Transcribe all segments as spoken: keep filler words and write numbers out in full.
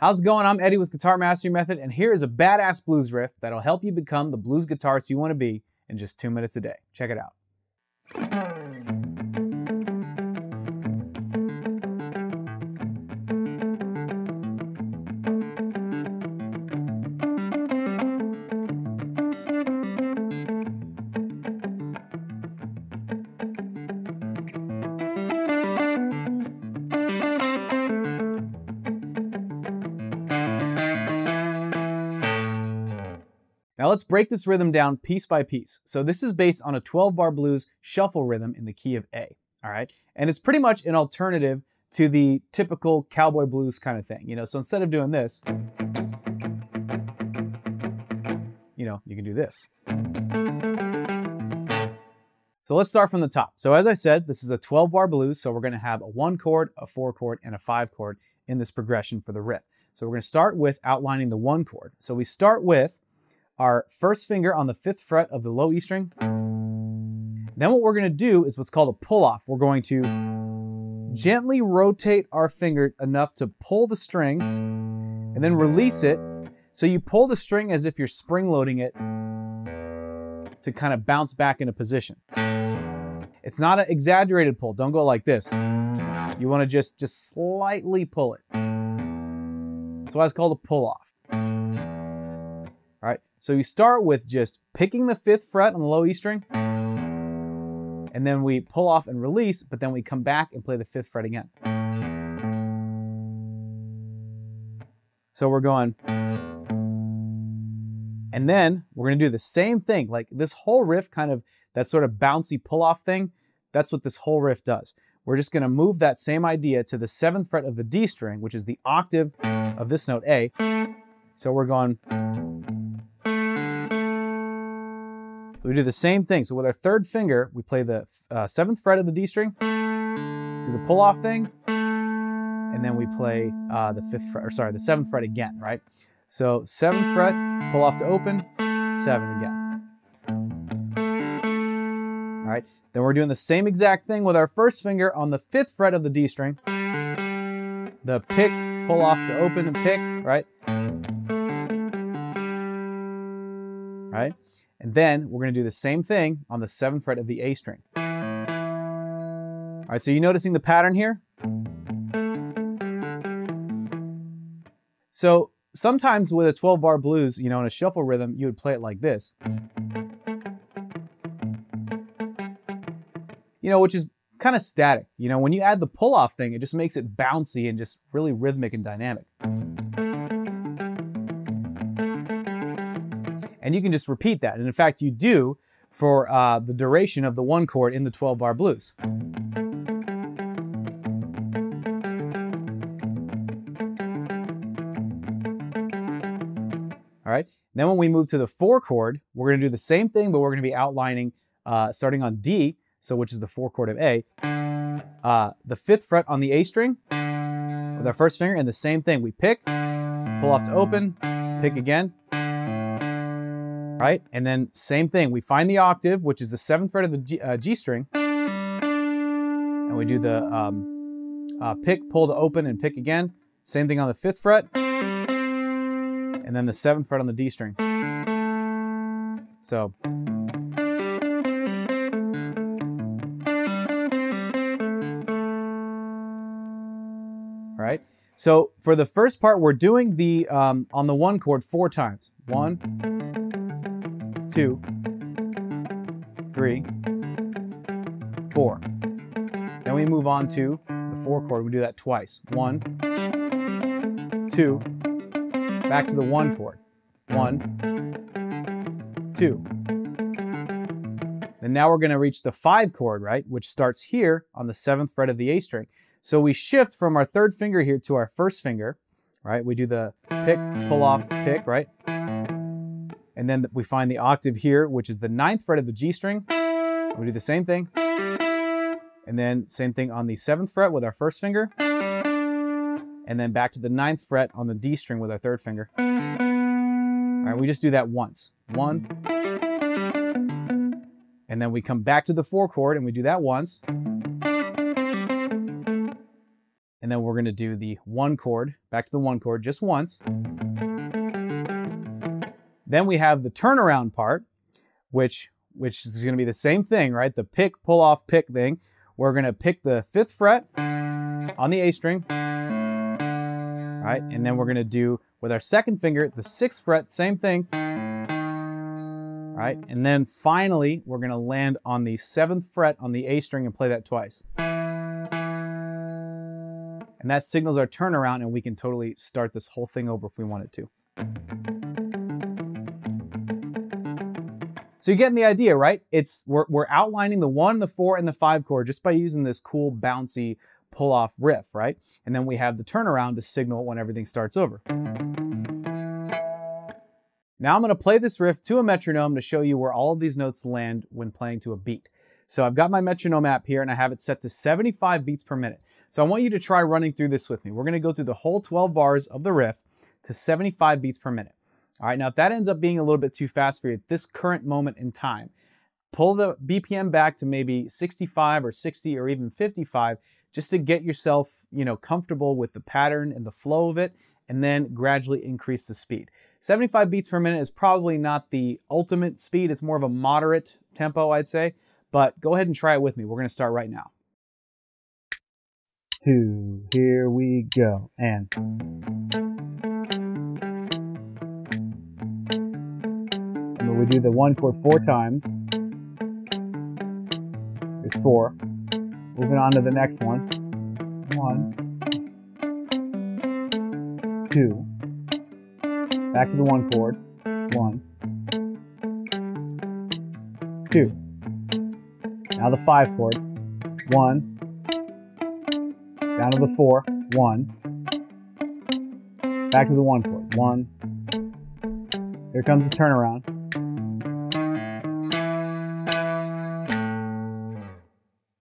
How's it going? I'm Eddie with Guitar Mastery Method, and here is a badass blues riff that'll help you become the blues guitarist you want to be in just two minutes a day. Check it out. Now let's break this rhythm down piece by piece. So this is based on a twelve bar blues shuffle rhythm in the key of A, all right? And it's pretty much an alternative to the typical cowboy blues kind of thing, you know? So instead of doing this, you know, you can do this. So let's start from the top. So as I said, this is a twelve bar blues, so we're gonna have a one chord, a four chord, and a five chord in this progression for the riff. So we're gonna start with outlining the one chord. So we start with our first finger on the fifth fret of the low E string. Then what we're gonna do is what's called a pull off. We're going to gently rotate our finger enough to pull the string and then release it. So you pull the string as if you're spring loading it to kind of bounce back into position. It's not an exaggerated pull. Don't go like this. You wanna just, just slightly pull it. That's why it's called a pull off. All right, so you start with just picking the fifth fret on the low E string, and then we pull off and release, but then we come back and play the fifth fret again. So we're going, and then we're gonna do the same thing. Like this whole riff kind of, that sort of bouncy pull off thing, that's what this whole riff does. We're just gonna move that same idea to the seventh fret of the D string, which is the octave of this note A. So we're going, we do the same thing. So with our third finger, we play the uh, seventh fret of the D string, do the pull off thing, and then we play uh, the fifth fret, or sorry, the seventh fret again, right? So seventh fret, pull off to open, seven again. All right, then we're doing the same exact thing with our first finger on the fifth fret of the D string, the pick, pull off to open and pick, right? Right? And then we're gonna do the same thing on the seventh fret of the A string. All right, so you're noticing the pattern here? So sometimes with a twelve bar blues, you know, in a shuffle rhythm, you would play it like this. You know, which is kind of static. You know, when you add the pull-off thing, it just makes it bouncy and just really rhythmic and dynamic. And you can just repeat that. And in fact, you do for uh, the duration of the one chord in the twelve bar blues. All right, then when we move to the four chord, we're gonna do the same thing, but we're gonna be outlining uh, starting on D, so which is the four chord of A, uh, the fifth fret on the A string with our first finger, and the same thing. We pick, pull off to open, pick again. Right? And then same thing, we find the octave, which is the seventh fret of the G, uh, G string, and we do the um, uh, pick, pull to open, and pick again. Same thing on the fifth fret, and then the seventh fret on the D string. So. All right, so for the first part, we're doing the, um, on the one chord four times. One, two, three, four. Then we move on to the four chord. We do that twice. One, two, back to the one chord. One, two. And now we're gonna reach the five chord, right? Which starts here on the seventh fret of the A string. So we shift from our third finger here to our first finger, right? We do the pick, pull off, pick, right? And then we find the octave here, which is the ninth fret of the G string. We do the same thing. And then same thing on the seventh fret with our first finger. And then back to the ninth fret on the D string with our third finger. All right, we just do that once. One. And then we come back to the four chord and we do that once. And and then we're gonna do the one chord, back to the one chord just once. Then we have the turnaround part, which, which is gonna be the same thing, right? The pick, pull off, pick thing. We're gonna pick the fifth fret on the A string, right? And then we're gonna do, with our second finger, the sixth fret, same thing, right? And then finally, we're gonna land on the seventh fret on the A string and play that twice. And that signals our turnaround, and we can totally start this whole thing over if we wanted to. So you're getting the idea, right? It's we're, we're outlining the one, the four, and the five chord just by using this cool, bouncy, pull-off riff, right? And then we have the turnaround to signal when everything starts over. Now I'm gonna play this riff to a metronome to show you where all of these notes land when playing to a beat. So I've got my metronome app here, and I have it set to seventy-five beats per minute. So I want you to try running through this with me. We're gonna go through the whole twelve bars of the riff to seventy-five beats per minute. All right, now if that ends up being a little bit too fast for you at this current moment in time, pull the B P M back to maybe sixty-five or sixty or even fifty-five, just to get yourself, you know, comfortable with the pattern and the flow of it, and then gradually increase the speed. seventy-five beats per minute is probably not the ultimate speed, it's more of a moderate tempo, I'd say, but go ahead and try it with me. We're gonna start right now. Two, here we go, and... and we do the one chord four times. It's four. Moving on to the next one. One. Two. Back to the one chord. One. Two. Now the five chord. One. Down to the four. One. Back to the one chord. One. Here comes the turnaround.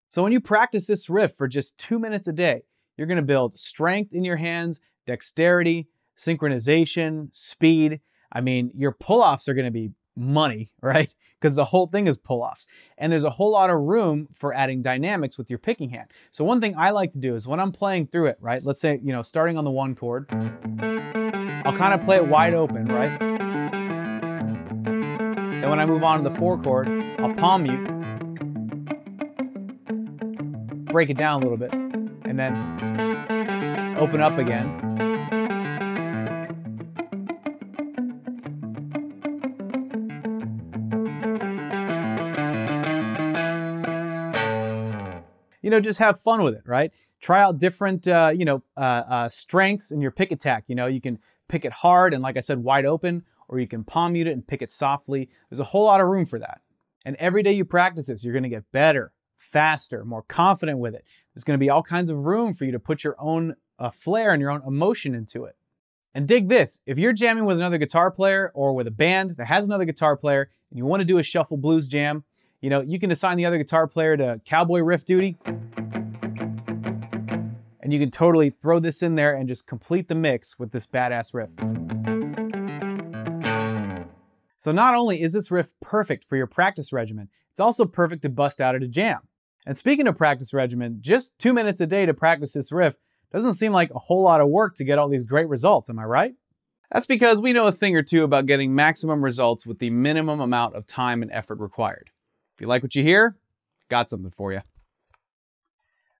So when you practice this riff for just two minutes a day, you're gonna build strength in your hands, dexterity, synchronization, speed. I mean, your pull-offs are gonna be money, right? Because the whole thing is pull-offs. And there's a whole lot of room for adding dynamics with your picking hand. So one thing I like to do is when I'm playing through it, right? Let's say, you know, starting on the one chord, I'll kind of play it wide open, right? Then when I move on to the four chord, I'll palm mute, break it down a little bit, and then open up again. You know, just have fun with it, right? Try out different, uh, you know, uh, uh, strengths in your pick attack. You know, you can pick it hard and, like I said, wide open, or you can palm mute it and pick it softly. There's a whole lot of room for that. And every day you practice this, you're gonna get better, faster, more confident with it. There's going to be all kinds of room for you to put your own uh, flair and your own emotion into it. And dig this, if you're jamming with another guitar player or with a band that has another guitar player and you want to do a shuffle blues jam, you know, you can assign the other guitar player to cowboy riff duty. And you can totally throw this in there and just complete the mix with this badass riff. So not only is this riff perfect for your practice regimen, it's also perfect to bust out at a jam. And speaking of practice regimen, just two minutes a day to practice this riff doesn't seem like a whole lot of work to get all these great results, am I right? That's because we know a thing or two about getting maximum results with the minimum amount of time and effort required. If you like what you hear, got something for you.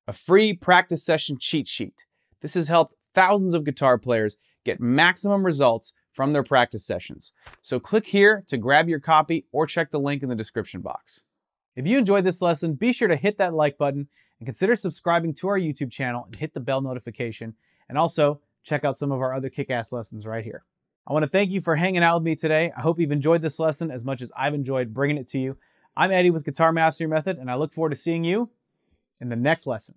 A free practice session cheat sheet. This has helped thousands of guitar players get maximum results from their practice sessions. So click here to grab your copy or check the link in the description box. If you enjoyed this lesson, be sure to hit that like button and consider subscribing to our YouTube channel and hit the bell notification. And also check out some of our other kick-ass lessons right here. I want to thank you for hanging out with me today. I hope you've enjoyed this lesson as much as I've enjoyed bringing it to you. I'm Eddie with Guitar Mastery Method, and I look forward to seeing you in the next lesson.